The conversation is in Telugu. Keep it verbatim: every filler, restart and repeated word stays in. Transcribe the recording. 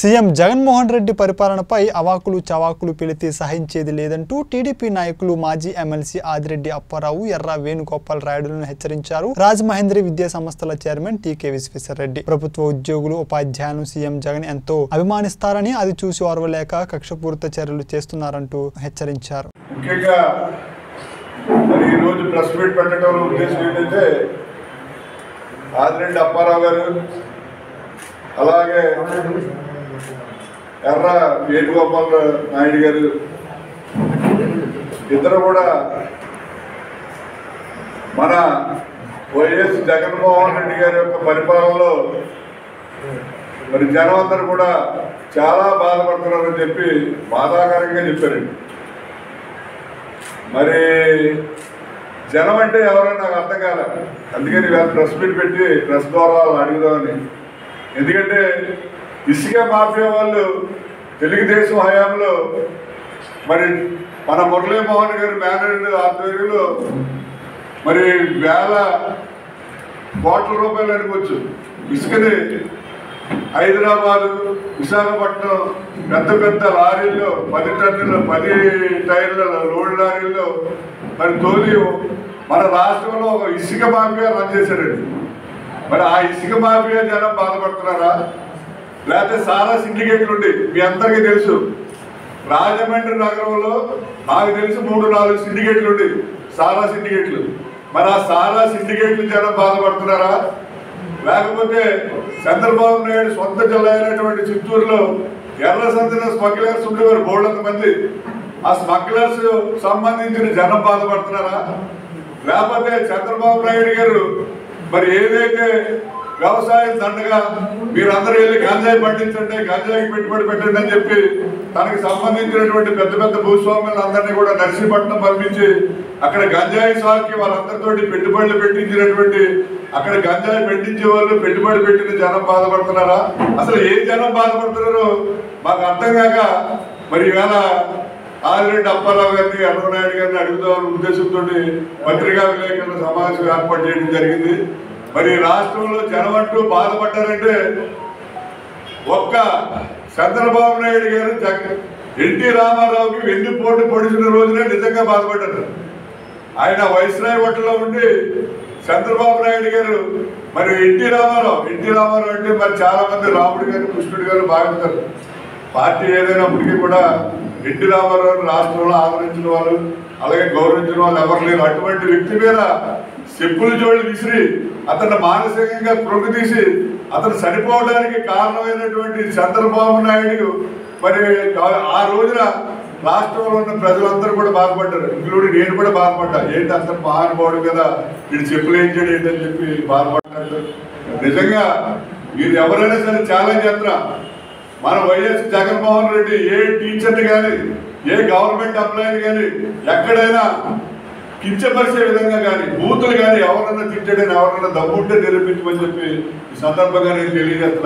సీఎం జగన్మోహన్ రెడ్డి పరిపాలనపై అవాకులు చవాకులు పిలితే సహించేది లేదంటూ టీడీపీ నాయకులు మాజీ ఎమ్మెల్సీ ఆదిరెడ్డి అప్పారావు ఎర్ర వేణుగోపాల్ రాయుడును హెచ్చరించారు. రాజమహేంద్రి విద్యా సంస్థల చైర్మన్ టీకే విశ్వేశ్వరరెడ్డి ప్రభుత్వ ఉద్యోగులు ఉపాధ్యాయులను సీఎం జగన్ ఎంతో అభిమానిస్తారని అది చూసి ఓర్వలేక కక్షపూరిత చర్యలు చేస్తున్నారంటూ హెచ్చరించారు. అలాగే ఎర్ర వేణుగోపాల్ నాయుడు గారు ఇద్దరు కూడా మన వైఎస్ జగన్మోహన్ రెడ్డి గారి యొక్క పరిపాలనలో మరి జనం అందరూ కూడా చాలా బాధపడుతున్నారని చెప్పి బాధాకరంగా చెప్పారండి. మరి జనం అంటే ఎవరో నాకు అర్థం కాలే, అందుకని ఇవాళ ప్రెస్ మీట్ పెట్టి ప్రెస్ ద్వారా అడుగుదామని. ఎందుకంటే ఇసుక మాఫియా వాళ్ళు తెలుగుదేశం హయాంలో మరి మన మురళీమోహన్ గారు మేనేజర్ ఆధ్వర్యంలో మరి వేల కోట్ల రూపాయలు అనుకోవచ్చు ఇసుకని హైదరాబాదు, విశాఖపట్నం పెద్ద పెద్ద లారీల్లో పది టన్నుల పది టైర్ల లోడ్ లారీల్లో మరి తోలి మన రాష్ట్రంలో ఒక ఇసుక మాఫియా రన్ చేశారండి. మరి ఆ ఇసుక మాఫియా జనం బాధపడుతున్నారా, లేకపోతే సారా సిండికేట్లు ఉండి మీ అందరికీ తెలుసు రాజమండ్రి నగరంలో నాకు తెలిసి మూడు నాలుగు సిండికేట్లు ఉండి సారా సిండికేట్లు. మరి ఆ సారా సిండికేట్లు జనం బాధపడుతున్నారా, లేకపోతే చంద్రబాబు నాయుడు సొంత జిల్లా అయినటువంటి చిత్తూరులో ఎర్ర సంతలో స్మగ్లర్స్ ఉండేవారు బోల్డంత మంది, ఆ స్మగ్లర్స్ సంబంధించిన జనం బాధపడుతున్నారా, లేకపోతే చంద్రబాబు నాయుడు గారు మరి ఏదైతే వ్యవసాయం దండగా మీరందరూ వెళ్ళి గంజాయి పండించండి, గంజాయికి పెట్టుబడి పెట్టండి అని చెప్పి తనకు సంబంధించినటువంటి పెద్ద పెద్ద భూస్వాములు అందరినీ కూడా నర్సీపట్నం పంపించి అక్కడ గంజాయి సాగుకి వాళ్ళందరితో పెట్టుబడులు పెట్టించినటువంటి అక్కడ గంజాయి పెట్టించే వాళ్ళు పెట్టుబడి పెట్టిన జనం బాధపడుతున్నారా, అసలు ఏ జనం బాధపడుతున్నారో మాకు అర్థం కాక మరి ఈవేళ ఆదిరెడ్డి అప్పారావు గారిని, అర్వనాయుడు గారిని అడుగుదామని ఉద్దేశంతో పత్రికా విలేకరుల సమావేశం ఏర్పాటు చేయడం జరిగింది. మరి రాష్ట్రంలో జనం అంటూ బాధపడ్డారంటే ఒక్క చంద్రబాబు నాయుడు గారు ఎన్టీ రామారావుకి వెన్నుపోటు పొడిచిన రోజునే నిజంగా బాధపడ్డారు. ఆయన వైస్రాయ్ హోటల్లో ఉండి చంద్రబాబు నాయుడు గారు మరి ఎన్టీ రామారావు ఎన్టీ రామారావు అంటే మరి చాలా మంది రాముడు గారు, కృష్ణుడు గారు బాగుంటారు. పార్టీ ఏదైనప్పటికీ కూడా ఎన్టీ రామారావు రాష్ట్రంలో ఆదరించిన వాళ్ళు అలాగే గౌరవించిన వాళ్ళు ఎవరు లేరు. అటువంటి వ్యక్తి మీద చెప్పులు జోళ్ళు విసిరి అతను మానసికంగా కృంగితీసి అతను చనిపోవడానికి కారణమైనటువంటి చంద్రబాబు నాయుడు మరి ఆ రోజున రాష్ట్రంలో ఉన్న ప్రజలందరూ కూడా బాధపడ్డారు, ఇంక్లూడింగ్ నేను కూడా బాధపడ్డా. ఏంటి అతను మహానుభావుడు కదా, వీడు చెప్పులు ఏంటాడు ఏంటని చెప్పి బాధపడ్డాడు. నిజంగా మీరు ఎవరైనా సరే ఛాలెంజ్ చేస్తున్నా మన వైఎస్ జగన్మోహన్ రెడ్డి ఏ టీచర్ని కానీ ఏ గవర్నమెంట్ ఎంప్లాయీని కానీ ఎక్కడైనా కించపరిచే విధంగా కానీ బూతులు కానీ ఎవరన్నా తిట్టడని ఎవరన్నా దమ్ముంటే నిరూపించమని చెప్పి ఈ సందర్భంగా నేను తెలియజేస్తున్నాను.